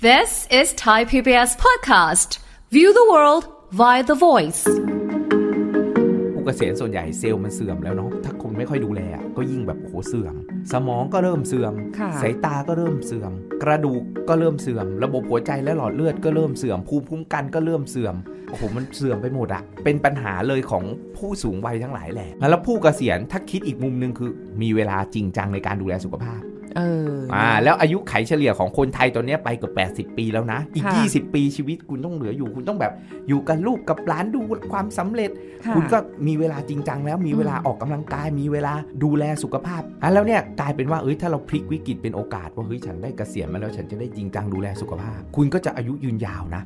This is Thai PBS Podcast. View the world via the voice. ผู้เกษียณส่วนใหญ่เซลล์มันเสื่อมแล้วเนาะถ้าคนไม่ค่อยดูแลก็ยิ่งแบบโหเสื่อมสมองก็เริ่มเสื่อมสายตาก็เริ่มเสื่อมกระดูกก็เริ่มเสื่อมระบบหัวใจและหลอดเลือดก็เริ่มเสื่อมภูมิคุ้มกันก็เริ่มเสื่อมโอ้โหมันเสื่อมไปหมดอะเป็นปัญหาเลยของผู้สูงวัยทั้งหลายแหละแล้วผู้เกษียณถ้าคิดอีกมุมนึงคือมีเวลาจริงจังในการดูแลสุขภาพแล้วอายุไขเฉลี่ยของคนไทยตอนนี้ไปเกือบ80ปีแล้วนะอีก20ปีชีวิตคุณต้องเหลืออยู่คุณต้องแบบอยู่กับลูกกับหลานดูความสำเร็จคุณก็มีเวลาจริงจังแล้วมีเวลาออกกำลังกายมีเวลาดูแลสุขภาพแล้วเนี่ยกลายเป็นว่าถ้าเราพลิกวิกฤตเป็นโอกาสว่าเฮ้ยฉันได้เกษียณมาแล้วฉันจะได้จริงจังดูแลสุขภาพคุณก็จะอายุยืนยาวนะ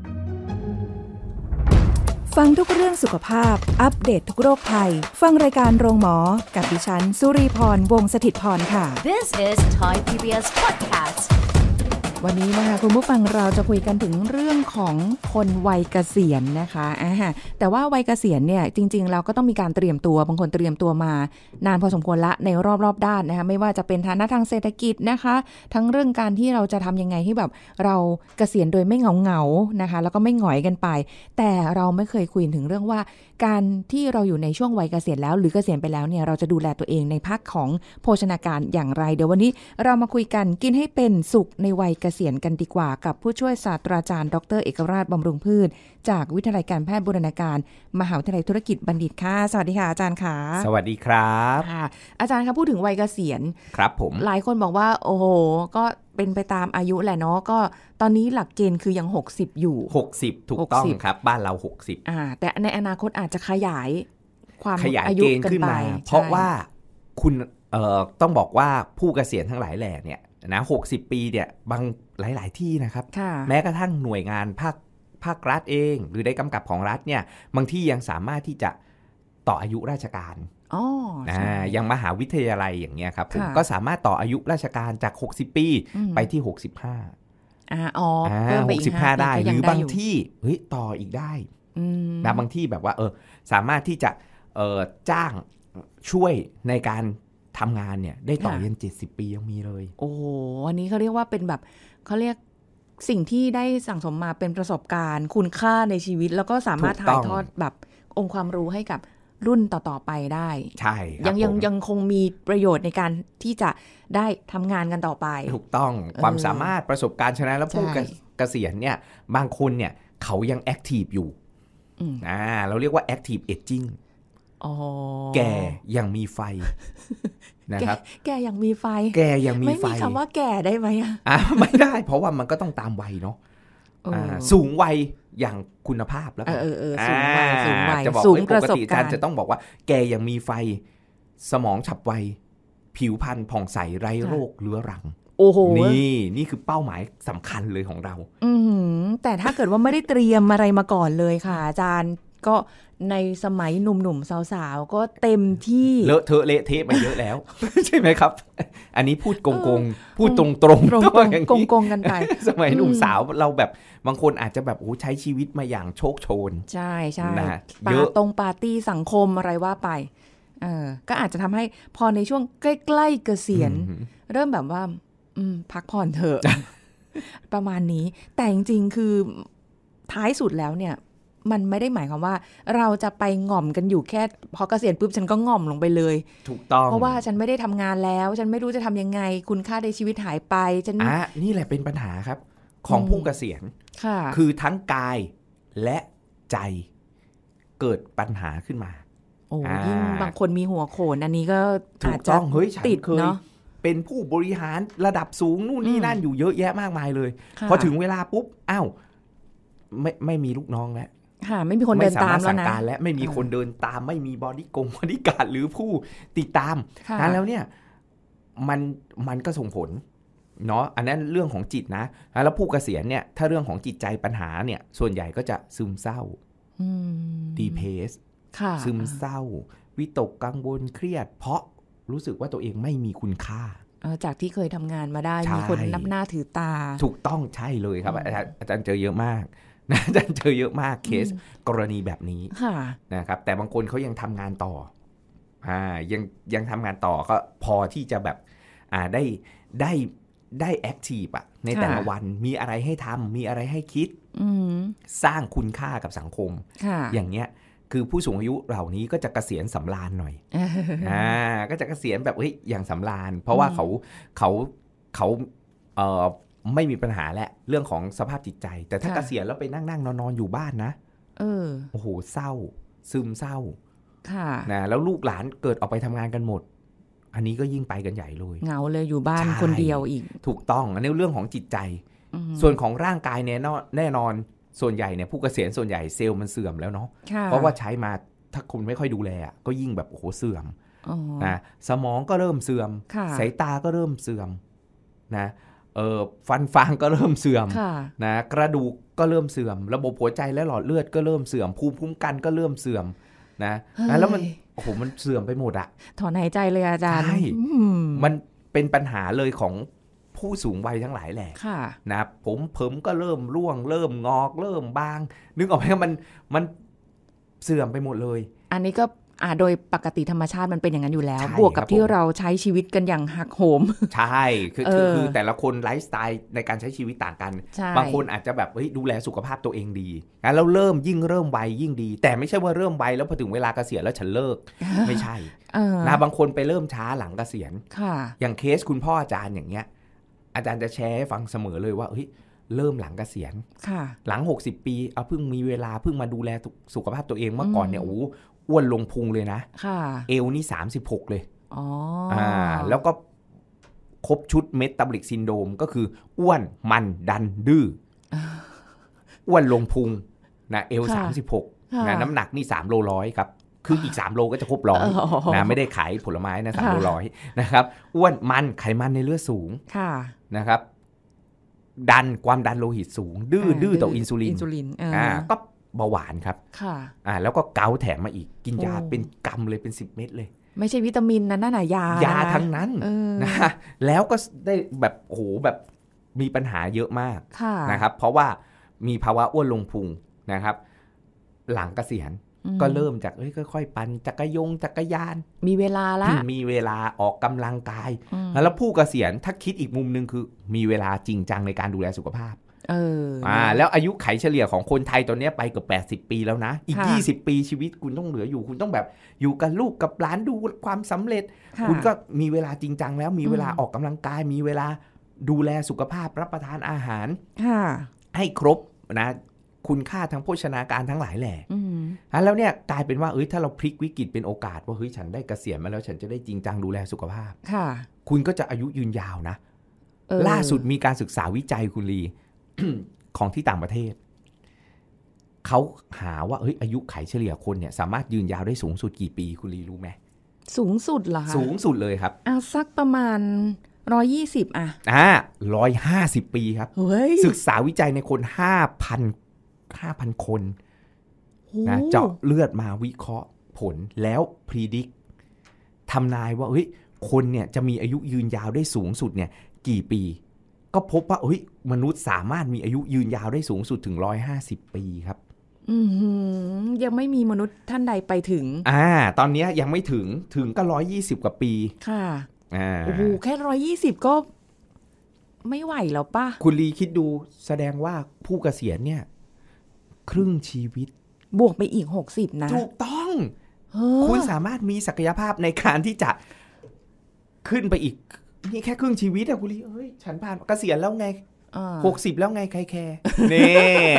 ฟังทุกเรื่องสุขภาพอัปเดต ทุกโรคภัยฟังรายการโรงหมอกับดิฉันสุรีพรวงศ์สถิตพรค่ะ This is Thai PBS Podcast วันนี้นะคะคุณผู้ฟังเราจะคุยกันถึงเรื่องของคนวัยเกษียณนะคะแต่ว่าวัยเกษียณเนี่ยจริงๆเราก็ต้องมีการเตรียมตัวบางคนเตรียมตัวมานานพอสมควรละในรอบด้านนะคะไม่ว่าจะเป็นฐานะทางเศรษฐกิจนะคะทั้งเรื่องการที่เราจะทำยังไงให้แบบเราเกษียณโดยไม่เหงานะคะแล้วก็ไม่หงอยกันไปแต่เราไม่เคยคุยถึงเรื่องว่าการที่เราอยู่ในช่วงวัยเกษียณแล้วหรือเกษียณไปแล้วเนี่ยเราจะดูแลตัวเองในภาคของโภชนาการอย่างไรเดี๋ยววันนี้เรามาคุยกันกินให้เป็นสุขในวัยเกษียณกันดีกว่ากับผู้ช่วยศาสตราจารย์ดร.เอกราชบำรุงพืชจากวิทยาลัยการแพทย์บูรณาการมหาวิทยาลัยธุรกิจบัณฑิตค่ะสวัสดีค่ะอาจารย์ค่ะสวัสดีครับอาจารย์คะพูดถึงวัยเกษียณครับผมหลายคนบอกว่าโอ้โหก็เป็นไปตามอายุแหละเนาะก็ตอนนี้หลักเกณฑ์คือยัง60อยู่60ถูกต้องครับบ้านเรา60แต่ในอนาคตอาจจะขยายความอายุขึ้นมาเพราะว่าคุณต้องบอกว่าผู้เกษียณทั้งหลายแหล่เนี่ยนะ60ปีเนี่ยบางหลายๆที่นะครับแม้กระทั่งหน่วยงานภาครัฐเองหรือได้กำกับของรัฐเนี่ยบางที่ยังสามารถที่จะต่ออายุราชการอย่างมหาวิทยาลัยอย่างเงี้ยครับผมก็สามารถต่ออายุราชการจาก60ปีไปที่6565ได้หรือบางที่เฮ้ยต่ออีกได้นะบางที่แบบว่าสามารถที่จะจ้างช่วยในการทำงานเนี่ยได้ต่อยัน70ปียังมีเลยโอ้โหอันนี้เขาเรียกว่าเป็นแบบเขาเรียกสิ่งที่ได้สั่งสมมาเป็นประสบการณ์คุณค่าในชีวิตแล้วก็สามารถถ่ายทอดแบบองค์ความรู้ให้กับรุ่นต่อๆไปได้ใช่ยังคงมีประโยชน์ในการที่จะได้ทำงานกันต่อไปถูกต้องความสามารถประสบการณ์ชนะและผู้เกษียณเนี่ยบางคนเนี่ยเขายังแอคทีฟอยู่เราเรียกว่าแอคทีฟเอจจิ้งแก่ยังมีไฟนะครับแก่ยังมีไฟแก่ยังมีไฟไม่มีคำว่าแก่ได้ไหมไม่ได้เพราะว่ามันก็ต้องตามวัยเนาะสูงวัยอย่างคุณภาพแล้วกันสูงวัยจะบอกว่าปกติอาจารย์จะต้องบอกว่าแก่ยังมีไฟสมองฉับไวผิวพรรณผ่องใสไร้โรคเรื้อรังโอ้โหนี่คือเป้าหมายสำคัญเลยของเราแต่ถ้าเกิดว่าไม่ได้เตรียมอะไรมาก่อนเลยค่ะอาจารย์ก็ในสมัยหนุ่มๆสาวๆก็เต็มที่เลอะเทอะเละเทะมาเยอะแล้ว ใช่ไหมครับอันนี้พูดโกงๆพูดตรงๆกันไป สมัยหนุ่มสาวเราแบบบางคนอาจจะแบบใช้ชีวิตมาอย่างโชคโชนใช่ใช่ปาตรงปาร์ตี้สังคมอะไรว่าไปก็อาจจะทำให้พอในช่วงใกล้ๆเกษียณเริ่มแบบว่าพักผ่อนเถอะ ประมาณนี้แต่จริงๆคือท้ายสุดแล้วเนี่ยมันไม่ได้หมายความว่าเราจะไปง่อมกันอยู่แค่พอเกษียณปุ๊บฉันก็ง่อมลงไปเลยถูกต้องเพราะว่าฉันไม่ได้ทำงานแล้วฉันไม่รู้จะทำยังไงคุณค่าในชีวิตหายไปฉันนี่แหละเป็นปัญหาครับของผู้เกษียณคือทั้งกายและใจเกิดปัญหาขึ้นมาโอ้ยิ่งบางคนมีหัวโขนอันนี้ก็อาจจะติดเนาะเป็นผู้บริหารระดับสูงนู่นนี่นั่นอยู่เยอะแยะมากมายเลยพอถึงเวลาปุ๊บอ้าวไม่มีลูกน้องแล้วไม่มีคนเดินตามแล้วนะและไม่มีคนเดินตามไม่มีบอดี้การ์ดหรือผู้ติดตามแล้วเนี่ยมันก็ส่งผลเนาะอันนั้นเรื่องของจิตนะแล้วผู้เกษียณเนี่ยถ้าเรื่องของจิตใจปัญหาเนี่ยส่วนใหญ่ก็จะซึมเศร้าdepressedซึมเศร้าวิตกกังวลเครียดเพราะรู้สึกว่าตัวเองไม่มีคุณค่าจากที่เคยทำงานมาได้มีคนนับหน้าถือตาถูกต้องใช่เลยครับอาจารย์เจอเยอะมากอาจารย์เจอเยอะมากเคสกรณีแบบนี้นะครับแต่บางคนเขายังทำงานต่อยังทำงานต่อก็พอที่จะแบบได้ ได้แอคทีฟอะในแต่ละวันมีอะไรให้ทำมีอะไรให้คิดสร้างคุณค่ากับสังคมอย่างเงี้ยคือผู้สูงอายุเหล่านี้ก็จะเกษียณสำราญหน่อยก็จะเกษียณแบบเฮ้ยอย่างสำราญเพราะว่าเขาไม่มีปัญหาและเรื่องของสภาพจิตใจแต่ถ้าเกษียณแล้วไปนั่งๆนอนๆอยู่บ้านนะโอ้โหเศร้าซึมเศร้านะแล้วลูกหลานเกิดออกไปทำงานกันหมดอันนี้ก็ยิ่งไปกันใหญ่เลยเหงาเลยอยู่บ้านคนเดียวอีกถูกต้องอันนี้เรื่องของจิตใจส่วนของร่างกายเนี่ยแน่นอนส่วนใหญ่เนี่ยผู้เกษียณส่วนใหญ่เซลล์มันเสื่อมแล้วเนาะเพราะว่าใช้มาถ้าคุณไม่ค่อยดูแลก็ยิ่งแบบโอ้โหเสื่อมนะสมองก็เริ่มเสื่อมสายตาก็เริ่มเสื่อมนะฟันฟางก็เริ่มเสื่อมนะกระดูกก็เริ่มเสื่อมระบบหัวใจและหลอดเลือดก็เริ่มเสื่อมภูมิคุ้มกันก็เริ่มเสื่อมนะแล้วมันโอ้โหมันเสื่อมไปหมดอะถอนหายใจเลยอาจารย์ใช่มันเป็นปัญหาเลยของผู้สูงวัยทั้งหลายแหละนะผมก็เริ่มร่วงเริ่มงอกเริ่มบางนึกออกไหมมันเสื่อมไปหมดเลยอันนี้ก็โดยปกติธรรมชาติมันเป็นอย่างนั้นอยู่แล้วบวกกับที่เราใช้ชีวิตกันอย่างหักโหมใช่คือแต่ละคนไลฟ์สไตล์ในการใช้ชีวิตต่างกันบางคนอาจจะแบบเฮ้ยดูแลสุขภาพตัวเองดีแล้วเริ่มยิ่งเริ่มวัยยิ่งดีแต่ไม่ใช่ว่าเริ่มวัยแล้วพอถึงเวลาเกษียณแล้วฉันเลิกไม่ใช่นะบางคนไปเริ่มช้าหลังเกษียณอย่างเคสคุณพ่ออาจารย์อย่างเงี้ยอาจารย์จะแชร์ให้ฟังเสมอเลยว่าเฮ้ยเริ่มหลังเกษียณหลัง60ปีเอาเพิ่งมีเวลาเพิ่งมาดูแลสุขภาพตัวเองเมื่อก่อนเนี่ยโอ้อ้วนลงพุงเลยนะเอวนี่36เลยแล้วก็ครบชุดเมตาบอลิกซินโดรมก็คืออ้วนมันดันดื้ออ้วนลงพุงนะเอว36นะน้ำหนักนี่3โลร้อยครับคืออีก3โลก็จะครบร้อยนะไม่ได้ขายผลไม้นะ3โลร้อยนะครับอ้วนมันไขมันในเลือดสูงนะครับดันความดันโลหิตสูงดื้อต่ออินซูลินก็เบาหวานครับแล้วก็เกาแถมมาอีกกินยาเป็นกำเลยเป็น10 เม็ดเลยไม่ใช่วิตามินนะนั่นน่ะยาทั้งนั้นนะแล้วก็ได้แบบโอ้โหแบบมีปัญหาเยอะมากนะครับเพราะว่ามีภาวะอ้วนลงพุงนะครับหลังเกษียณก็เริ่มจากค่อยๆปั่นจักรยานมีเวลาละมีเวลาออกกำลังกายแล้วผู้เกษียณถ้าคิดอีกมุมนึงคือมีเวลาจริงจังในการดูแลสุขภาพแล้วอายุไขเฉลี่ยของคนไทยตอนนี้ไปเกือบ80ปีแล้วนะอีก20ปีชีวิตคุณต้องเหลืออยู่คุณต้องแบบอยู่กับลูกกับหลานดูความสำเร็จคุณก็มีเวลาจริงจังแล้วมีเวลาออกกำลังกายมีเวลาดูแลสุขภาพรับประทานอาหารให้ครบนะคุณค่าทางโภชนาการทั้งหลายแหละแล้วเนี่ยกลายเป็นว่าถ้าเราพลิกวิกฤตเป็นโอกาสว่าฉันได้เกษียณมาแล้วฉันจะได้จริงจังดูแลสุขภาพคุณก็จะอายุยืนยาวนะล่าสุดมีการศึกษาวิจัยคุณลีของที่ต่างประเทศเขาหาว่าอายุไขเฉลี่ยคนเนี่ยสามารถยืนยาวได้สูงสุดกี่ปีคุณลีรู้ไหมสูงสุดเหรอคะสูงสุดเลยครับสักประมาณ120150ปีครับศึกษาวิจัยในคน 5,000 คนนะเจาะเลือดมาวิเคราะห์ผลแล้วpredictทำนายว่าคนเนี่ยจะมีอายุยืนยาวได้สูงสุดเนี่ยกี่ปีก็พบว่ามนุษย์สามารถมีอายุยืนยาวได้สูงสุดถึง150ปีครับยังไม่มีมนุษย์ท่านใดไปถึงตอนนี้ยังไม่ถึงก็120กว่าปีค่ะโอ้โหแค่120ก็ไม่ไหวแล้วป่ะคุณลีคิดดูแสดงว่าผู้เกษียณเนี่ยครึ่งชีวิตบวกไปอีก60นะถูกต้องคุณสามารถมีศักยภาพในการที่จะขึ้นไปอีกนี่แค่ครึ่งชีวิตอะคุณลีฉันผ่านเกษียณแล้วไง60แล้วไงใครแคร์นี่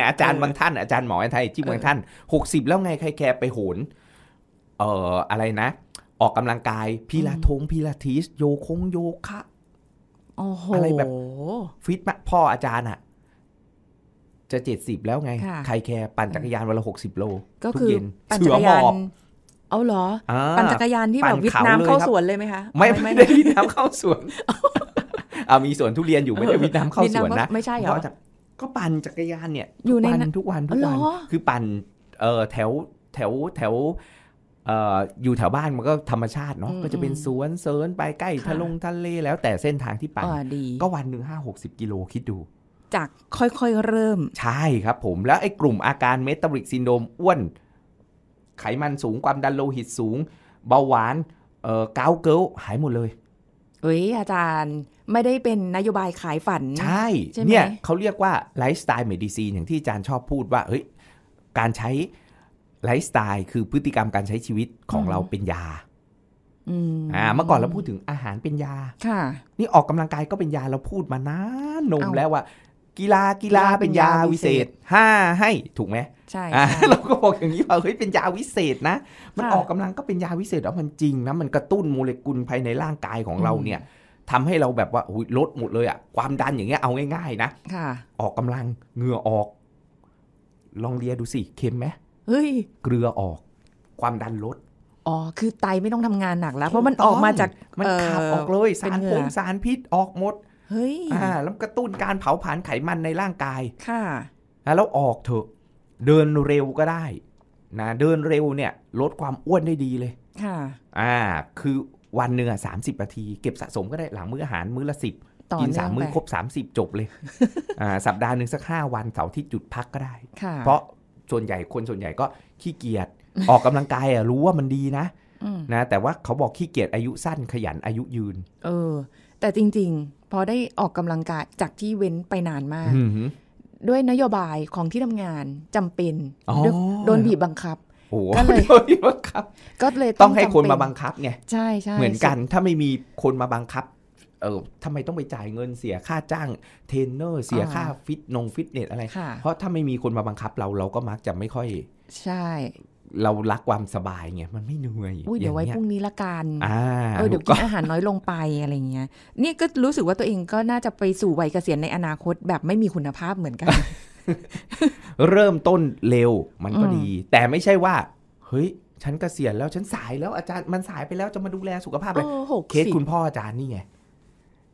อาจารย์บางท่านอาจารย์หมอไทยจิ้มบางท่าน60แล้วไงใครแคร์ไปโหนอะไรนะออกกำลังกายพิลาทิสโยคะอะไรแบบฟิตมากพ่ออาจารย์อะจะ70แล้วไงใครแคร์ปั่นจักรยานวันละ60โลก็คือปั่นจักรยานเอาเหรอปั่นจักรยานที่แบบวิดน้ำเข้าสวนเลยไหมคะไม่ได้วิดน้ำเข้าสวนมีสวนทุเรียนอยู่ไม่ได้วิดน้ำเข้าสวนนะไม่ใช่เหรอก็ปั่นจักรยานเนี่ยอยู่ในนั้นทุกวันคือปั่นแถวอยู่แถวบ้านมันก็ธรรมชาติเนาะก็จะเป็นสวนเซิร์นไปใกล้ทะเลแล้วแต่เส้นทางที่ปั่นก็วันหนึ่ง50-60กิโลคิดดูจากค่อยๆเริ่มใช่ครับผมแล้วไอ้กลุ่มอาการเมตาบอลิกซินโดรมอ้วนไขมันสูงความดันโลหิตสูงเบาหวานเกาต์หายหมดเลย อาจารย์ไม่ได้เป็นนโยบายขายฝันใช่เนี่ยเขาเรียกว่าไลฟ์สไตล์เมดิซีนอย่างที่อาจารย์ชอบพูดว่าเฮ้ยการใช้ไลฟ์สไตล์คือพฤติกรรมการใช้ชีวิตของเราเป็นยาเมื่อก่อนเราพูดถึงอาหารเป็นยาค่ะนี่ออกกำลังกายก็เป็นยาเราพูดมานานนมแล้วว่ากีฬาเป็นยาวิเศษให้ถูกไหมใช่เราก็บอกอย่างนี้ว่าเฮ้ยเป็นยาวิเศษนะมันออกกำลังก็เป็นยาวิเศษแล้วมันจริงนะมันกระตุ้นโมเลกุลภายในร่างกายของเราเนี่ยทำให้เราแบบว่าลดหมดเลยอะความดันอย่างเงี้ยเอาง่ายๆนะออกกำลังเหงื่อออกลองเลียดูสิเค็มไหมเฮ้ยเกลือออกความดันลดอ๋อคือไตไม่ต้องทำงานหนักแล้วเพราะมันออกมาจากมันขับออกเลยสารพิษออกหมดเฮ้ยแล้วกระตุ้นการเผาผลาญไขมันในร่างกายค่ะแล้วออกเถอะเดินเร็วก็ได้นะเดินเร็วเนี่ยลดความอ้วนได้ดีเลยค่ะคือวันหนึ่ง30 นาทีเก็บสะสมก็ได้หลังมื้ออาหารมื้อละ10กิน3 มื้อครบ30จบเลยสัปดาห์หนึ่งสัก5 วันเสาร์อาทิตย์หยุดพักก็ได้เพราะคนส่วนใหญ่ก็ขี้เกียจออกกำลังกายรู้ว่ามันดีนะแต่ว่าเขาบอกขี้เกียจอายุสั้นขยันอายุยืนแต่จริงๆพอได้ออกกำลังกายจากที่เว้นไปนานมากด้วยนโยบายของที่ทำงานจำเป็นโดนบีบบังคับก็เลยต้องให้คนมาบังคับไงใช่ใช่เหมือนกันถ้าไม่มีคนมาบังคับทำไมต้องไปจ่ายเงินเสียค่าจ้างเทรนเนอร์เสียค่าฟิตเนสอะไรเพราะถ้าไม่มีคนมาบังคับเราก็มักจะไม่ค่อยใช่เรารักความสบายไงมันไม่เหนื่อยเดี๋ยวไว้พรุ่งนี้ละกันเดี๋ยวกินอาหารน้อยลงไปอะไรเงี้ยนี่ก็รู้สึกว่าตัวเองก็น่าจะไปสู่วัยเกษียณในอนาคตแบบไม่มีคุณภาพเหมือนกัน เริ่มต้นเร็วมันก็ดีแต่ไม่ใช่ว่าเฮ้ยฉันเกษียณแล้วฉันสายแล้วอาจารย์มันสายไปแล้วจะมาดูแลสุขภาพเลยเคสคุณพ่ออาจารย์นี่ไง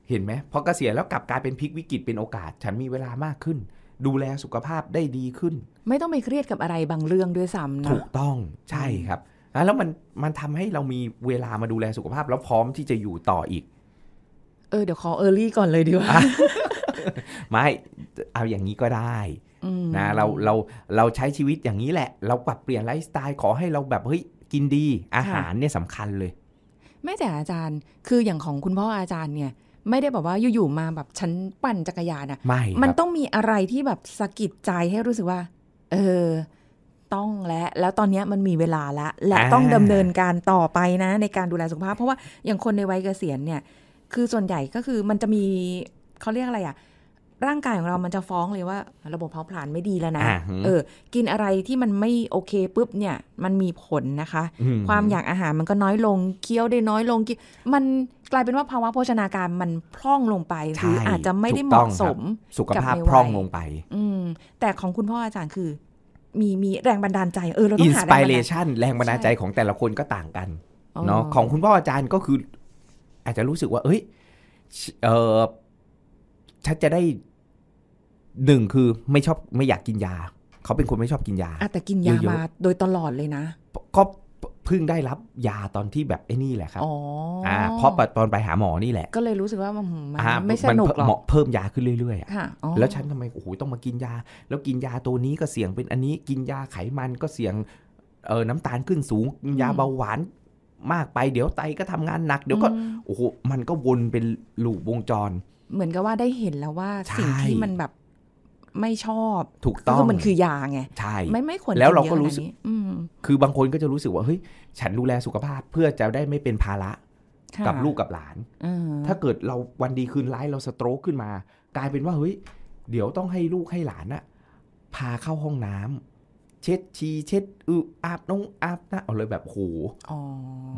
เห็นไหมพอเกษียณแล้วกลับกลายเป็นพลิกวิกฤตเป็นโอกาสฉันมีเวลามากขึ้นดูแลสุขภาพได้ดีขึ้นไม่ต้องไปเครียดกับอะไรบางเรื่องด้วยซ้ำนะถูกต้องใช่ครับแล้วมันทำให้เรามีเวลามาดูแลสุขภาพแล้วพร้อมที่จะอยู่ต่ออีกเดี๋ยวขอเออร์ลี่ก่อนเลยดีกว่า ไม่เอาอย่างนี้ก็ได้นะเราใช้ชีวิตอย่างนี้แหละเราปรับเปลี่ยนไลฟ์สไตล์ขอให้เราแบบเฮ้ยกินดีอาหารเนี่ยสำคัญเลยไม่แต่อาจารย์คืออย่างของคุณพ่ออาจารย์เนี่ยไม่ได้บอกว่าอยู่ๆมาแบบฉันปั่นจักรยานนะมันต้องมีอะไรที่แบบสะกิดใจให้รู้สึกว่าต้องแล้วตอนนี้มันมีเวลาและต้องดำเนินการต่อไปนะในการดูแลสุขภาพเพราะว่าอย่างคนในวัยเกษียณเนี่ยคือส่วนใหญ่ก็คือมันจะมีเขาเรียกอะไรอ่ะร่างกายของเรามันจะฟ้องเลยว่าระบบเผาผลาญไม่ดีแล้วนะกินอะไรที่มันไม่โอเคปุ๊บเนี่ยมันมีผลนะคะความอยากอาหารมันก็น้อยลงเคี้ยวได้น้อยลงมันกลายเป็นว่าภาวะโภชนาการมันพร่องลงไปหรืออาจจะไม่ได้เหมาะสมสุขภาพพร่องลงไปแต่ของคุณพ่ออาจารย์คือมีแรงบันดาลใจเราต้องหาแรงบันดาลใจของแต่ละคนก็ต่างกันเนาะของคุณพ่ออาจารย์ก็คืออาจจะรู้สึกว่าฉันจะได้1คือไม่อยากกินยาเขาเป็นคนไม่ชอบกินยาแต่กินยามาโดยตลอดเลยนะก็เพิ่งได้รับยาตอนที่แบบไอ้นี่แหละครับเพราะตอนไปหาหมอนี่แหละก็เลยรู้สึกว่ามันไม่สนุกหรอกเพิ่มยาขึ้นเรื่อยๆแล้วฉันทำไมโอ้โหต้องมากินยาแล้วกินยาตัวนี้ก็เสี่ยงเป็นอันนี้กินยาไขมันก็เสี่ยงน้ำตาลขึ้นสูงกินยาเบาหวานมากไปเดี๋ยวไตก็ทำงานหนักเดี๋ยวก็โอ้โหมันก็วนเป็นลูปวงจรเหมือนกับว่าได้เห็นแล้วว่าสิ่งที่มันแบบไม่ชอบถูกต้องมันคือยาไงใช่ไม่ควรแล้วเราก็รู้สึกคือบางคนก็จะรู้สึกว่าเฮ้ยฉันดูแลสุขภาพเพื่อจะได้ไม่เป็นภาระกับลูกกับหลานถ้าเกิดเราวันดีคืนร้ายเราสโตรกขึ้นมากลายเป็นว่าเฮ้ยเดี๋ยวต้องให้ลูกให้หลานน่ะพาเข้าห้องน้ำเช็ดชีเช็ดอาบน้องอาบนะเอาเลยแบบโห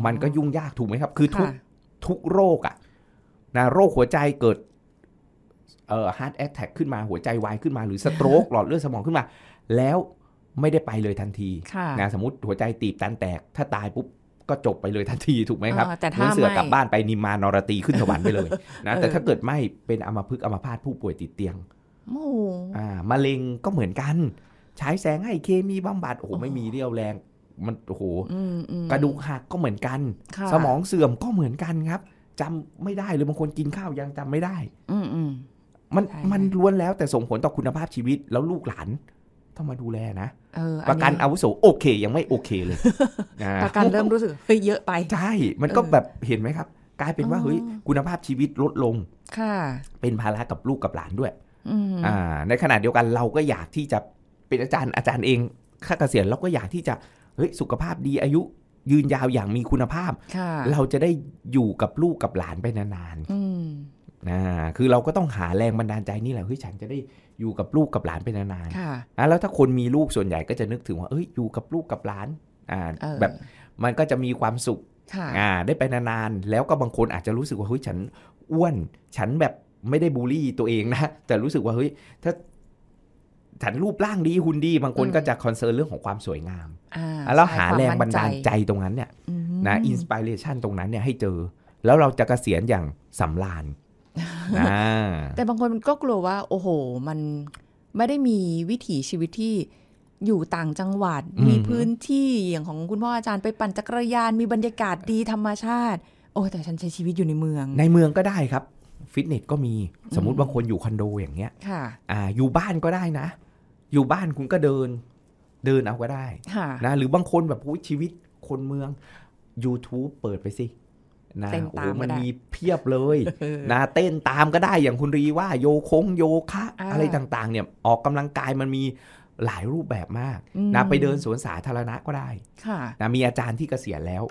มันก็ยุ่งยากถูกไหมครับคือทุกโรคอ่ะนะโรคหัวใจเกิดheart attack ขึ้นมาหัวใจวายขึ้นมาหรือ stroke หลอดเลือดสมองขึ้นมาแล้วไม่ได้ไปเลยทันทีนะสมมติหัวใจตีบตันแตกถ้าตายปุ๊บก็จบไปเลยทันทีถูกไหมครับแต่ถ้าเสือกลับบ้านไปนิมานรตีขึ้นสวรรค์ไปเลยนะแต่ถ้าเกิดไม่เป็นอัมพฤกษ์อัมพาตผู้ป่วยติดเตียงมะเร็งก็เหมือนกันใช้แสงให้เคมีบำบัดโอ้โหไม่มีเรี่ยวแรงมันโอ้โหกระดูกหักก็เหมือนกันสมองเสื่อมก็เหมือนกันครับจำไม่ได้เลยบางคนกินข้าวยังจำไม่ได้มันล้วนแล้วแต่ส่งผลต่อคุณภาพชีวิตแล้วลูกหลานต้องมาดูแลนะประกันอาวุโสโอเคยังไม่โอเคเลยประกันเริ่มรู้สึกเยอะไปใช่มันก็แบบเห็นไหมครับ กลายเป็นว่าเฮ้ยคุณภาพชีวิตลดลงเป็นภาระกับลูกกับหลานด้วยในขณะเดียวกันเราก็อยากที่จะเป็นอาจารย์เองข้าเกษียณเราก็อยากที่จะเฮ้ยสุขภาพดีอายุยืนยาวอย่างมีคุณภาพเราจะได้อยู่กับลูกกับหลานไปนานๆคือเราก็ต้องหาแรงบันดาลใจนี่แหละเฮ้ยฉันจะได้อยู่กับลูกกับหลานไปนานๆแล้วถ้าคนมีลูกส่วนใหญ่ก็จะนึกถึงว่าเอ้ยอยู่กับลูกกับหลานแบบมันก็จะมีความสุขได้ไปนานๆแล้วก็บางคนอาจจะรู้สึกว่าเฮ้ยฉันอ้วนฉันแบบไม่ได้บูลลี่ตัวเองนะแต่รู้สึกว่าเฮ้ยถ้าฉันรูปร่างดีหุ่นดีบางคนก็จะคอนเซิร์นเรื่องของความสวยงามแล้วหาแรงบันดาลใจตรงนั้นเนี่ยนะอินสไปเรชันตรงนั้นเนี่ยให้เจอแล้วเราจะเกษียณอย่างสำราญแต่บางคนมันก็กลัวว่าโอ้โหมันไม่ได้มีวิถีชีวิตที่อยู่ต่างจังหวัดมีพื้นที่อย่างของคุณพ่ออาจารย์ไปปั่นจักรยานมีบรรยากาศดีธรรมชาติโอ้แต่ฉันใช้ชีวิตอยู่ในเมืองในเมืองก็ได้ครับฟิตเนสก็มีสมมุติบางคนอยู่คอนโดอย่างเงี้ยอยู่บ้านก็ได้นะอยู่บ้านคุณก็เดินเดินเอาก็ได้นะหรือบางคนแบบชีวิตคนเมือง YouTube เปิดไปสินะโอ้มันมีเพียบเลยนะเต้นตามก็ได้อย่างคุณรีว่าโยคะอะไรต่างๆเนี่ยออกกำลังกายมันมีหลายรูปแบบมากนะไปเดินสวนสาธารณะก็ได้นะมีอาจารย์ที่เกษียณแล้ว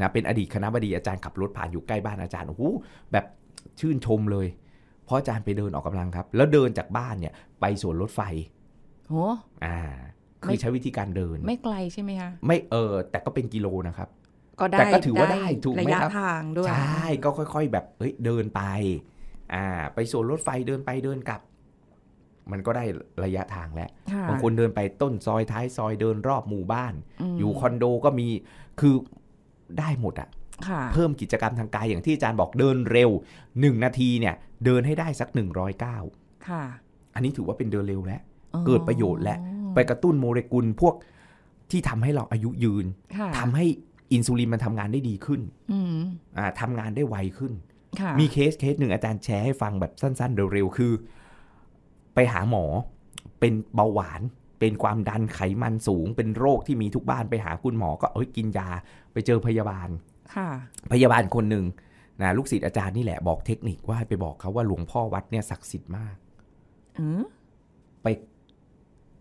นะเป็นอดีตคณบดีอาจารย์ขับรถผ่านอยู่ใกล้บ้านอาจารย์โอ้โหแบบชื่นชมเลยเพราะอาจารย์ไปเดินออกกำลังครับแล้วเดินจากบ้านเนี่ยไปสวนรถไฟโอ้คือใช้วิธีการเดินไม่ไกลใช่ไหมคะไม่แต่ก็เป็นกิโลนะครับก็ได้แต่ก็ถือว่าได้ถูกไหมครับระยะทางด้วยใช่ก็ค่อยๆแบบเฮ้ยเดินไปไปสวนรถไฟเดินไปเดินกลับมันก็ได้ระยะทางแล้วบางคนเดินไปต้นซอยท้ายซอยเดินรอบหมู่บ้านอยู่คอนโดก็มีคือได้หมดอ่ะเพิ่มกิจกรรมทางกายอย่างที่อาจารย์บอกเดินเร็ว1นาทีเนี่ยเดินให้ได้สัก109อันนี้ถือว่าเป็นเดินเร็วแล้วเกิดประโยชน์แล้วไปกระตุ้นโมเลกุลพวกที่ทำให้เราอายุยืนทำให้อินซูลินมันทำงานได้ดีขึ้นทำงานได้ไวขึ้นมีเคสหนึ่งอาจารย์แชร์ให้ฟังแบบสั้นๆเร็วๆคือไปหาหมอเป็นเบาหวานเป็นความดันไขมันสูงเป็นโรคที่มีทุกบ้านไปหาคุณหมอก็กินยาไปเจอพยาบาลคนหนึ่งนะลูกศิษย์อาจารย์นี่แหละบอกเทคนิคว่าให้ไปบอกเขาว่าหลวงพ่อวัดเนี่ยศักดิ์สิทธิ์มาก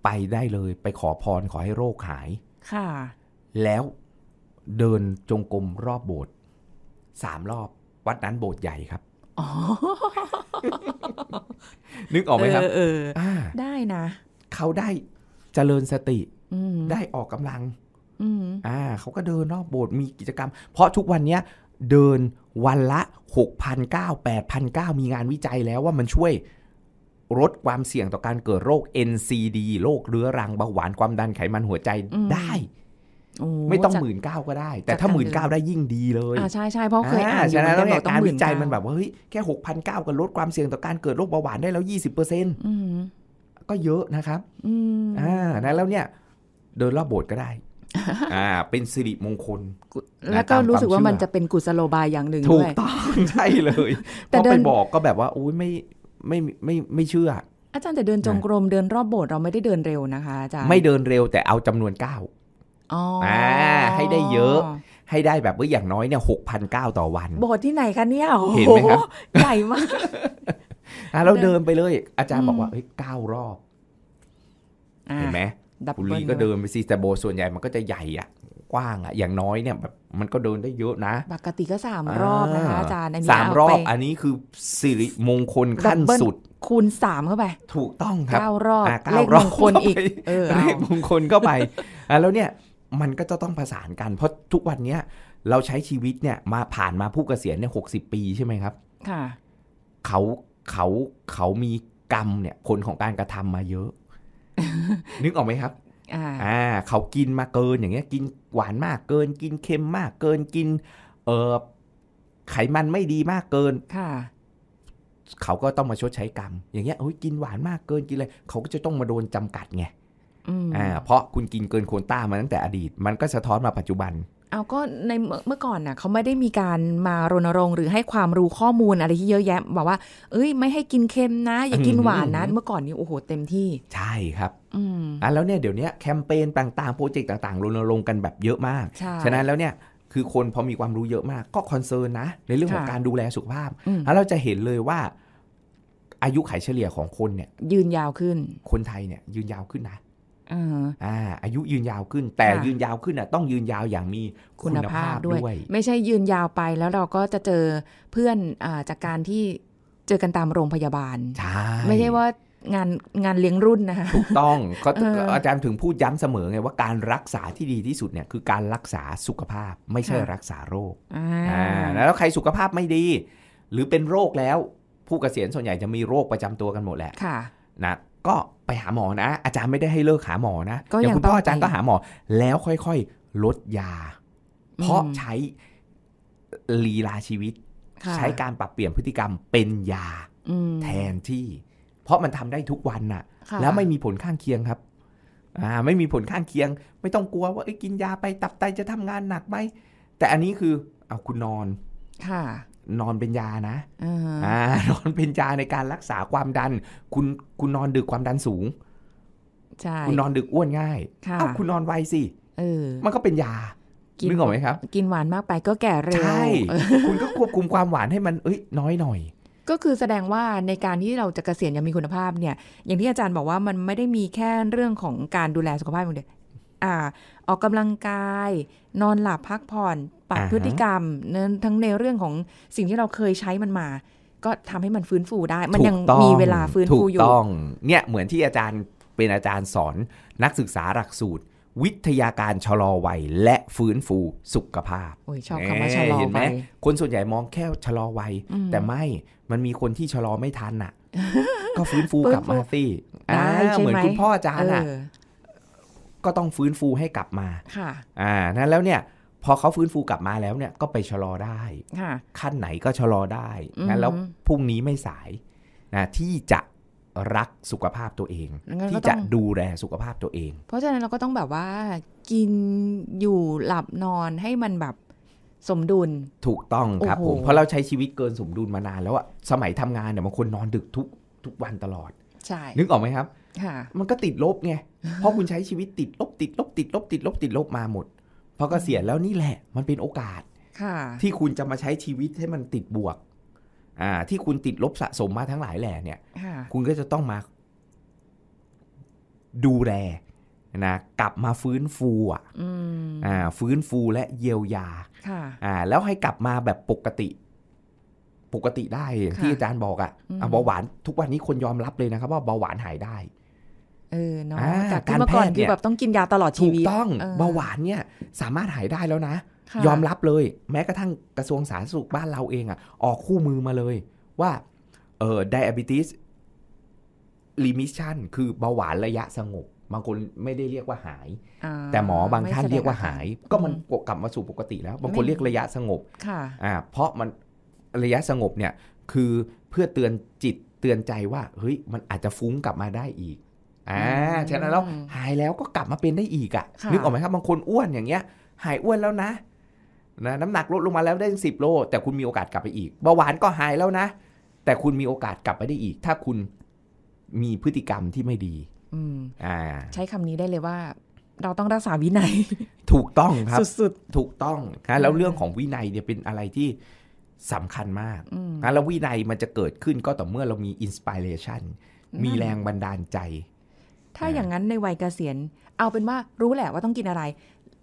ไปได้เลยไปขอพรขอให้โรคหายแล้วเดินจงกรมรอบโบสถ์3รอบวัดนั้นโบสถ์ใหญ่ครับนึกออกไหมครับได้นะเขาได้เจริญสติได้ออกกำลังเขาก็เดินรอบโบสถ์มีกิจกรรมเพราะทุกวันนี้เดินวันละ 6,900-8,900 มีงานวิจัยแล้วว่ามันช่วยลดความเสี่ยงต่อการเกิดโรค NCD โรคเรื้อรังเบาหวานความดันไขมันหัวใจได้ไม่ต้อง 19,000 ก็ได้แต่ถ้า 19,000 ได้ยิ่งดีเลยใช่ๆเพราะเคยอ่านอยู่แล้วเนี่ยการวิจัยมันแบบว่าเฮ้ยแค่ 6,900 ก็ลดความเสี่ยงต่อการเกิดโรคเบาหวานได้แล้ว 20% ก็เยอะนะครับนะแล้วเนี่ยเดินรอบโบสถ์ก็ได้เป็นสิริมงคลแล้วก็รู้สึกว่ามันจะเป็นกุศโลบายอย่างหนึ่งด้วยถูกต้องใช่เลยแต่ไปบอกก็แบบว่าอุ๊ยไม่เชื่ออาจารย์แต่เดินจงกรมเดินรอบโบสถ์เราไม่ได้เดินเร็วนะคะอาจารย์ไม่เดินเร็วแต่เอาจำนวนก้าวให้ได้เยอะให้ได้แบบว่าอย่างน้อยเนี่ย 6,900 ต่อวันโบสถ์ที่ไหนคะเนี่ยเห็นไหมครับใหญ่มากเราเดินไปเลยอาจารย์บอกว่าเฮ้ย9รอบเห็นไหมบุรีก็เดินไปสิแต่โบสถ์ส่วนใหญ่มันก็จะใหญ่อะกว้างอะอย่างน้อยเนี่ยแบบมันก็เดินได้เยอะนะปกติก็3รอบนะคะอาจารย์3รอบอันนี้คือสิริมงคลขั้นสุดคูณ3เข้าไปถูกต้องครับ9รอบเลขมงคลอีกเลขมงคลเข้าไปแล้วเนี่ยมันก็จะต้องประสานกันเพราะทุกวันนี้เราใช้ชีวิตเนี่ยมาผ่านมาผู้เกษียณเนี่ย60 ปีใช่ไหมครับค่ะเขามีกรรมเนี่ยผลของการกระทำมาเยอะ นึกออกไหมครับเขากินมาเกินอย่างเงี้ยกินหวานมากเกินกินเค็มมากเกินกินไขมันไม่ดีมากเกินค่ะเขาก็ต้องมาชดใช้กรรมอย่างเงี้ยกินหวานมากเกินกินอะไรเขาก็จะต้องมาโดนจำกัดไงเพราะคุณกินเกินโควต้ามาตั้งแต่อดีตมันก็สะท้อนมาปัจจุบันเอาก็ในเมื่อก่อนน่ะเขาไม่ได้มีการมารณรงค์หรือให้ความรู้ข้อมูลอะไรที่เยอะแยะบอกว่าเอ้ยไม่ให้กินเค็มนะอย่ากินหวานนะเมื่อก่อนนี้โอ้โหเต็มที่ใช่ครับแล้วเนี่ยเดี๋ยวนี้แคมเปญต่างๆโปรเจกต์ต่างๆรณรงค์กันแบบเยอะมากฉะนั้นแล้วเนี่ย คือคนพอมีความรู้เยอะมากก็คอนเซิร์นนะในเรื่องของการดูแลสุขภาพแล้วเราจะเห็นเลยว่าอายุไขเฉลี่ยของคนเนี่ยยืนยาวขึ้นคนไทยเนี่ยยืนยาวขึ้นนะอายุยืนยาวขึ้นแต่ยืนยาวขึ้นอ่ะต้องยืนยาวอย่างมีคุณภาพด้วยไม่ใช่ยืนยาวไปแล้วเราก็จะเจอเพื่อนจากการที่เจอกันตามโรงพยาบาลไม่ใช่ว่างานเลี้ยงรุ่นนะคะถูกต้อง อาจารย์ถึงพูดย้ำเสมอไงว่าการรักษาที่ดีที่สุดเนี่ยคือการรักษาสุขภาพไม่ใช่รักษาโรคแล้วใครสุขภาพไม่ดีหรือเป็นโรคแล้วผู้เกษียณส่วนใหญ่จะมีโรคประจำตัวกันหมดแหละนะก็ไปหาหมอนะอาจารย์ไม่ได้ให้เลิกหาหมอนะอย่างคุณพ่ออาจารย์ก็หาหมอแล้วค่อยๆลดยาเพราะใช้ลีลาชีวิตใช้การปรับเปลี่ยนพฤติกรรมเป็นยาแทนที่เพราะมันทำได้ทุกวันน่ะแล้วไม่มีผลข้างเคียงครับไม่มีผลข้างเคียงไม่ต้องกลัวว่ากินยาไปตับไตจะทำงานหนักไหมแต่อันนี้คือเอาคุณนอนนอนเป็นยานะนอนเป็นยาในการรักษาความดันคุณนอนดึกความดันสูงใช่คุณนอนดึกอ้วนง่ายคุณนอนไวสิมันก็เป็นยานึกออกไหมครับกินหวานมากไปก็แก่เร็วใช่คุณก็ควบคุมความหวานให้มันน้อยหน่อยก็คือแสดงว่าในการที่เราจะเกษียณยังมีคุณภาพเนี่ยอย่างที่อาจารย์บอกว่ามันไม่ได้มีแค่เรื่องของการดูแลสุขภาพอย่างเดียวออกกำลังกายนอนหลับพักผ่อนปรับพฤติกรรมทั้งในเรื่องของสิ่งที่เราเคยใช้มันมาก็ทำให้มันฟื้นฟูได้มันยังมีเวลาฟื้นฟูอยู่ถูกต้องเนี่ยเหมือนที่อาจารย์เป็นอาจารย์สอนนักศึกษาหลักสูตรวิทยาการชะลอวัยและฟื้นฟูสุขภาพโอ้ยชอบคำว่าชะลอวัยคนส่วนใหญ่มองแค่ชะลอวัยแต่ไม่มันมีคนที่ชะลอไม่ทันอ่ะก็ฟื้นฟูกลับมาสิเหมือนคุณพ่ออาจารย์อ่ะก็ต้องฟื้นฟูให้กลับมาค่ะนั่นแล้วเนี่ยพอเขาฟื้นฟูกลับมาแล้วเนี่ยก็ไปชะลอได้ขั้นไหนก็ชะลอได้นั่นแล้วพรุ่งนี้ไม่สายนะที่จะรักสุขภาพตัวเองที่จะดูแลสุขภาพตัวเองเพราะฉะนั้นเราก็ต้องแบบว่ากินอยู่หลับนอนให้มันแบบสมดุลถูกต้องครับผมเพราะเราใช้ชีวิตเกินสมดุลมานานแล้วอะสมัยทำงานเนี่ยบางคนนอนดึกทุกวันตลอดใช่นึกออกไหมครับมันก็ติดลบไงเพราะคุณใช้ชีวิตติดลบมาหมดพอเกษียณแล้วนี่แหละมันเป็นโอกาสที่คุณจะมาใช้ชีวิตให้มันติดบวกที่คุณติดลบสะสมมาทั้งหลายแหล่เนี่ยคุณก็จะต้องมาดูแลนะกลับมาฟื้นฟูฟื้นฟูและเยียวยาแล้วให้กลับมาแบบปกติได้ที่อาจารย์บอกอ่ะเบาหวานทุกวันนี้คนยอมรับเลยนะครับว่าเบาหวานหายได้เนาะจากการเมื่อก่อนคือแบบต้องกินยาตลอดชีวิตถูกต้องเบาหวานเนี่ยสามารถหายได้แล้วนะยอมรับเลยแม้กระทั่งกระทรวงสาธารณสุขบ้านเราเองอ่ะออกคู่มือมาเลยว่าdiabetes remission คือเบาหวานระยะสงบบางคนไม่ได้เรียกว่าหายแต่หมอบางท่านเรียกว่าหายก็มันกลับมาสู่ปกติแล้วบางคนเรียกระยะสงบเพราะมันระยะสงบเนี่ยคือเพื่อเตือนจิตเตือนใจว่าเฮ้ยมันอาจจะฟุ้งกลับมาได้อีกฉะนั้นแล้วหายแล้วก็กลับมาเป็นได้อีกอ่ะนึกออกไหมครับบางคนอ้วนอย่างเงี้ยหายอ้วนแล้วนะน้ำหนักลดลงมาแล้วได้10โลแต่คุณมีโอกาสกลับไปอีกเบาหวานก็หายแล้วนะแต่คุณมีโอกาสกลับไปได้อีกถ้าคุณมีพฤติกรรมที่ไม่ดีใช้คำนี้ได้เลยว่าเราต้องรักษาวินัยถูกต้องครับสุดๆถูกต้องนะแล้วเรื่องของวินัยเนี่ยเป็นอะไรที่สำคัญมากนะแล้ววินัยมันจะเกิดขึ้นก็ต่อเมื่อเรามีอินสปิเรชันมีแรงบันดาลใจถ้าอย่างนั้นในวัยเกษียณเอาเป็นว่ารู้แหละว่าต้องกินอะไร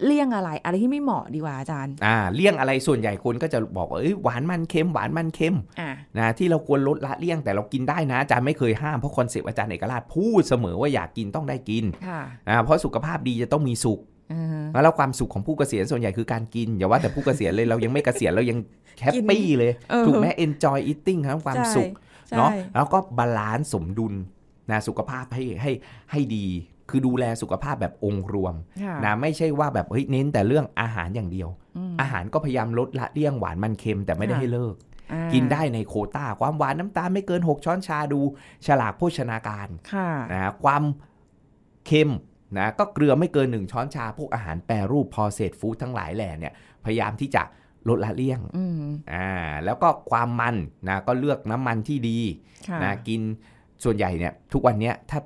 เลี่ยงอะไรที่ไม่เหมาะดีกว่าอาจารย์เลี่ยงอะไรส่วนใหญ่คนก็จะบอกว่าหวานมันเค็มหวานมันเค็มนะที่เราควรลดละเลี่ยงแต่เรากินได้นะอาจารย์ไม่เคยห้ามเพราะคอนเซ็ปต์อาจารย์เอกราชพูดเสมอว่าอยากกินต้องได้กินเพราะสุขภาพดีจะต้องมีสุขแล้วความสุขของผู้เกษียณส่วนใหญ่คือการกินอย่าว่าแต่ผู้เกษียณเลยเรายังไม่เกษียณเรายังแฮปปี้เลยถูกไหม enjoy eating ครับความสุขเนาะแล้วก็บาลานซ์สมดุลนะสุขภาพให้ดีคือดูแลสุขภาพแบบองค์รวมนะไม่ใช่ว่าแบบเน้นแต่เรื่องอาหารอย่างเดียวอาหารก็พยายามลดละเลี่ยงหวานมันเค็มแต่ไม่ได้ให้เลิกกินได้ในโควต้าความหวานน้ำตาลไม่เกิน6ช้อนชาดูฉลากโภชนาการนะความเค็มนะก็เกลือไม่เกิน1ช้อนชาพวกอาหารแปรรูปพอเศษฟู้ดทั้งหลายแหล่เนี่ยพยายามที่จะลดละเลี่ยงแล้วก็ความมันนะก็เลือกน้ำมันที่ดีนะกินส่วนใหญ่เนี่ยทุกวันนี้ถ้า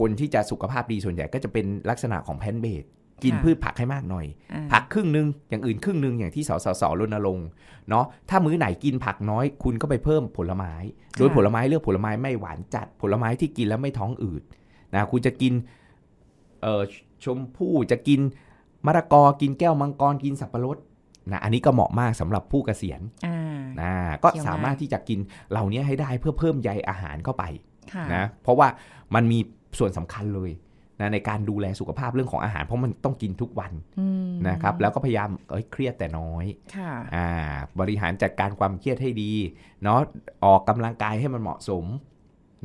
คนที่จะสุขภาพดีส่วนใหญ่ก็จะเป็นลักษณะของแพลนท์เบส กินพืชผักให้มากหน่อยผักครึ่งนึงอย่างอื่นครึ่งนึงอย่างที่สสสรณรงค์เนาะถ้ามื้อไหนกินผักน้อยคุณก็ไปเพิ่มผลไม้โดยผลไม้เลือกผลไม้ไม่หวานจัดผลไม้ที่กินแล้วไม่ท้องอืดนะคุณจะกินชมพู่จะกินมะละกอกินแก้วมังกรกินสับปะรดนะอันนี้ก็เหมาะมากสำหรับผู้เกษียณนะก็สามารถที่จะกินเหล่านี้ให้ได้เพื่อเพิ่มใยอาหารเข้าไปนะเพราะว่ามันมีส่วนสำคัญเลยนะในการดูแลสุขภาพเรื่องของอาหารเพราะมันต้องกินทุกวันนะครับแล้วก็พยายามเครียดแต่น้อยบริหารจัดการความเครียดให้ดีเนาะออกกำลังกายให้มันเหมาะสม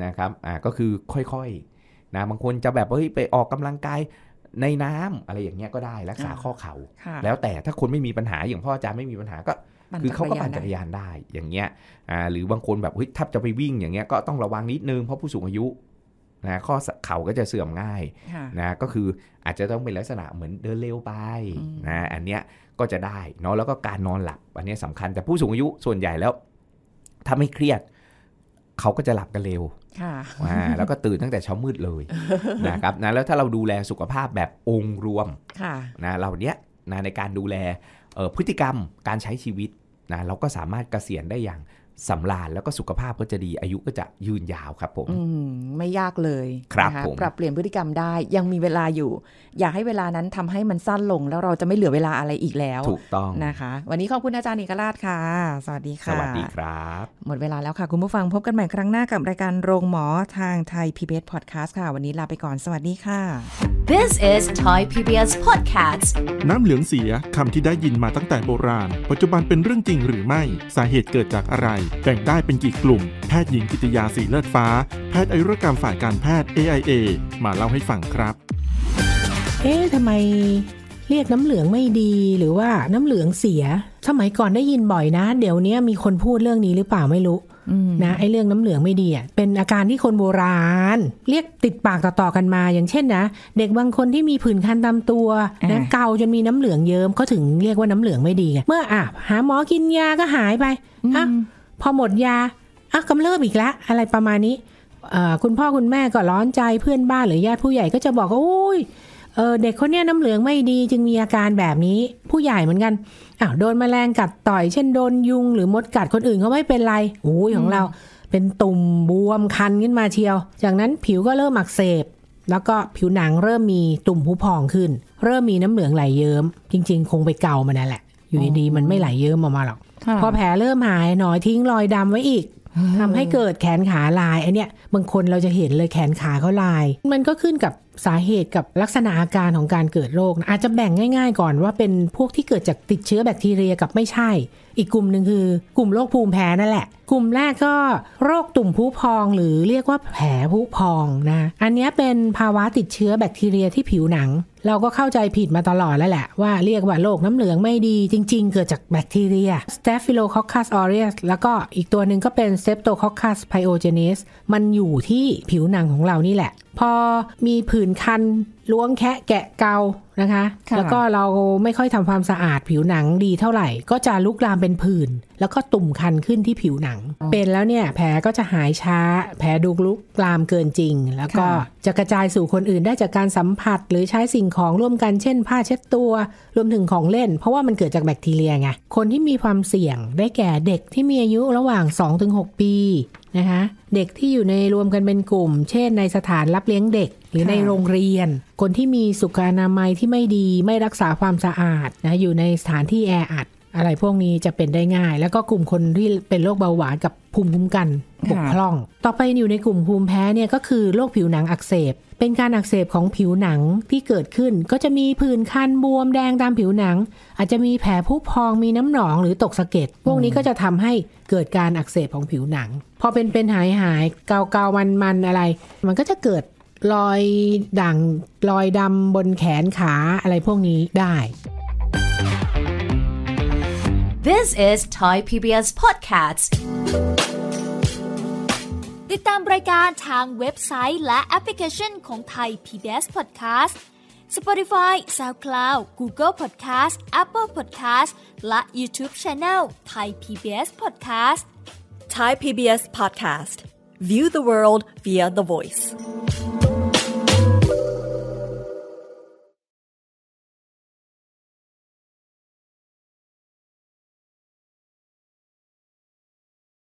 นะครับก็คือค่อยๆนะบางคนจะแบบไปออกกำลังกายในน้ำอะไรอย่างเงี้ยก็ได้รักษาข้อเขา่าแล้วแต่ถ้าคนไม่มีปัญหาอย่างพ่ออาจารย์ไม่มีปัญหาก็คือเขาก็ปั่นจักรยานได้อย่างเงี้ยหรือบางคนแบบถ้าจะไปวิ่งอย่างเงี้ยก็ต้องระวังนิดนึงเพราะผู้สูงอายุนะข้อเข่าก็จะเสื่อมง่ายนะก็คืออาจจะต้องเป็นลักษณะเหมือนเดินเร็วไปนะอันเนี้ยก็จะได้เนาะแล้วก็การนอนหลับอันนี้สำคัญแต่ผู้สูงอายุส่วนใหญ่แล้วถ้าไม่เครียดเขาก็จะหลับกันเร็วแล้วก็ตื่นตั้งแต่เช้ามืดเลยนะครับนะแล้วถ้าเราดูแลสุขภาพแบบองค์รวมนะเราเนี้ยนะในการดูแลพฤติกรรมการใช้ชีวิตนะเราก็สามารถเกษียณได้อย่างสำราญแล้วก็สุขภาพก็จะดีอายุก็จะยืนยาวครับผมไม่ยากเลยนะคะปรับเปลี่ยนพฤติกรรมได้ยังมีเวลาอยู่อยากให้เวลานั้นทำให้มันสั้นลงแล้วเราจะไม่เหลือเวลาอะไรอีกแล้วถูกต้องนะคะวันนี้ขอบคุณอาจารย์เอกราชค่ะสวัสดีค่ะสวัสดีครับหมดเวลาแล้วค่ะคุณผู้ฟังพบกันใหม่ครั้งหน้ากับรายการโรงหมอทาง Thai PBS Podcast ค่ะวันนี้ลาไปก่อนสวัสดีค่ะ This is Thai PBS Podcast น้ำเหลืองเสียคำที่ได้ยินมาตั้งแต่โบราณปัจจุบันเป็นเรื่องจริงหรือไม่สาเหตุเกิดจากอะไรแบ่งได้เป็นกี่กลุ่มแพทย์หญิงกิติยาสีเลือดฟ้าแพทย์อายุรกรรมฝ่ายการแพทย์ AIA มาเล่าให้ฟังครับทำไมเรียกน้ำเหลืองไม่ดีหรือว่าน้ำเหลืองเสียสมัยก่อนได้ยินบ่อยนะเดี๋ยวนี้มีคนพูดเรื่องนี้หรือเปล่าไม่รู้นะไอ้เรื่องน้ำเหลืองไม่ดีอ่ะเป็นอาการที่คนโบราณเรียกติดปากต่อๆกันมาอย่างเช่นนะเด็กบางคนที่มีผื่นคันตามตัวนะเกาจนมีน้ำเหลืองเยิ้มเขาถึงเรียกว่าน้ำเหลืองไม่ดีเมื่อหาหมอกินยาก็หายไปพอหมดยากำเริบอีกแล้วอะไรประมาณนี้คุณพ่อคุณแม่ก็ร้อนใจเพื่อนบ้านหรือญาติผู้ใหญ่ก็จะบอกว่าโอ้ยเด็กคนนี้น้ำเหลืองไม่ดีจึงมีอาการแบบนี้ผู้ใหญ่เหมือนกันโดนแมลงกัดต่อยเช่นโดนยุงหรือมดกัดคนอื่นเขาไม่เป็นไรของเราเป็นตุ่มบวมคันขึ้นมาเชียวจากนั้นผิวก็เริ่มอักเสบแล้วก็ผิวหนังเริ่มมีตุ่มผุพองขึ้นเริ่มมีน้ำเหลืองไหลเยิ้มจริงๆคงไปเกามานั่นแหละอยู่ดีๆมันไม่ไหลเยิ้มออกมาหรอกพอแผลเริ่มหายหนอยทิ้งรอยดำไว้อีกทำให้เกิดแขนขาลายไอ้เนี่ยบางคนเราจะเห็นเลยแขนขาเขาลายมันก็ขึ้นกับสาเหตุกับลักษณะอาการของการเกิดโรคนะอาจจะแบ่งง่ายๆก่อนว่าเป็นพวกที่เกิดจากติดเชื้อแบคทีเรียกับไม่ใช่อีกกลุ่มหนึ่งคือกลุ่มโรคภูมิแพ้นั่นแหละกลุ่มแรกก็โรคตุ่มผุพองหรือเรียกว่าแผลผุพองนะอันนี้เป็นภาวะติดเชื้อแบคทีเรียที่ผิวหนังเราก็เข้าใจผิดมาตลอดแล้วแหละว่าเรียกว่าโรคน้ำเหลืองไม่ดีจริงๆเกิดจากแบคทีเรีย staphylococcus aureus แล้วก็อีกตัวหนึ่งก็เป็น staphylococcus pyogenes มันอยู่ที่ผิวหนังของเรานี่แหละพอมีผื่นคันล้วงแคะแกะเกานะคะแล้วก็เราไม่ค่อยทำความสะอาดผิวหนังดีเท่าไหร่ก็จะลุกลามเป็นผื่นแล้วก็ตุ่มคันขึ้นที่ผิวหนังเป็นแล้วเนี่ยแผลก็จะหายช้าแผลดูลุกลามเกินจริงแล้วก็จะกระจายสู่คนอื่นได้จากการสัมผัสหรือใช้สิ่งของร่วมกันเช่นผ้าเช็ดตัวรวมถึงของเล่นเพราะว่ามันเกิดจากแบคทีเรียไงคนที่มีความเสี่ยงได้แก่เด็กที่มีอายุระหว่าง 2-6 ปีนะคะเด็กที่อยู่ในรวมกันเป็นกลุ่มเช่นในสถานรับเลี้ยงเด็กหรือในโรงเรียนคนที่มีสุขอนามัยที่ไม่ดีไม่รักษาความสะอาดนะอยู่ในสถานที่แออัดอะไรพวกนี้จะเป็นได้ง่ายแล้วก็กลุ่มคนที่เป็นโรคเบาหวานกับภูมิคุ้มกันบกพร่องต่อไปอยู่ในกลุ่มภูมิแพ้เนี่ยก็คือโรคผิวหนังอักเสบเป็นการอักเสบของผิวหนังที่เกิดขึ้นก็จะมีผื่นคันบวมแดงตามผิวหนังอาจจะมีแผลผุพองมีน้ำหนองหรือตกสะเก็ดพวกนี้ก็จะทำให้เกิดการอักเสบของผิวหนังพอเป็นหายเกาๆมันอะไรมันก็จะเกิดรอยด่างรอยดำบนแขนขาอะไรพวกนี้ได้ This is Thai PBS Podcast ติดตามรายการทางเว็บไซต์และแอปพลิเคชันของ Thai PBS Podcast Spotify SoundCloud Google Podcast Apple Podcast และ YouTube Channel Thai PBS Podcast Thai PBS Podcast View the world via the voice